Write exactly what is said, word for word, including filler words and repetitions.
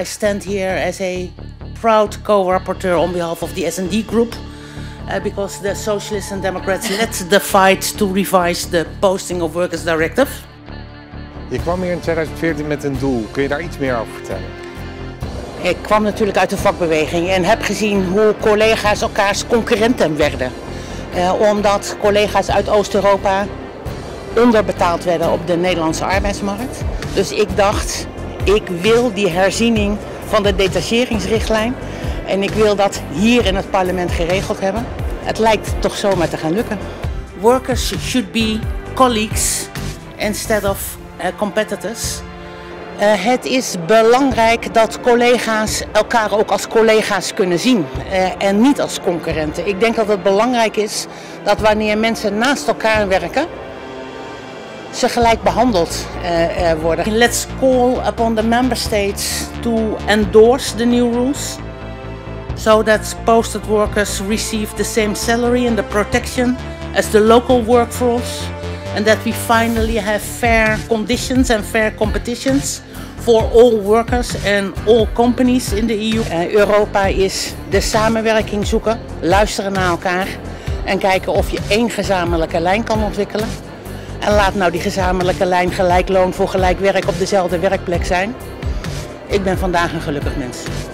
I stand here as a proud co-rapporteur on behalf of the S N D group uh, because the Socialists and Democrats led the fight to revise the Posting of Workers' Directive. Je kwam hier in twintig veertien met een doel. Kun je daar iets meer over vertellen? Ik kwam natuurlijk uit de vakbeweging en heb gezien hoe collega's elkaars concurrenten werden. Uh, omdat collega's uit Oost-Europa onderbetaald werden op de Nederlandse arbeidsmarkt. Dus ik dacht, ik wil die herziening van de detacheringsrichtlijn en ik wil dat hier in het parlement geregeld hebben. Het lijkt toch zomaar te gaan lukken. Workers should be colleagues instead of uh, competitors. Uh, het is belangrijk dat collega's elkaar ook als collega's kunnen zien uh, en niet als concurrenten. Ik denk dat het belangrijk is dat wanneer mensen naast elkaar werken, ze gelijk behandeld uh, uh, worden. Let's call upon the member states to endorse the new rules, so that posted workers receive the same salary and the protection as the local workforce, and that we finally have fair conditions and fair competitions for all workers and all companies in the E U. Uh, Europa is de samenwerking zoeken, luisteren naar elkaar en kijken of je één gezamenlijke lijn kan ontwikkelen. En laat nou die gezamenlijke lijn gelijk loon voor gelijk werk op dezelfde werkplek zijn. Ik ben vandaag een gelukkig mens.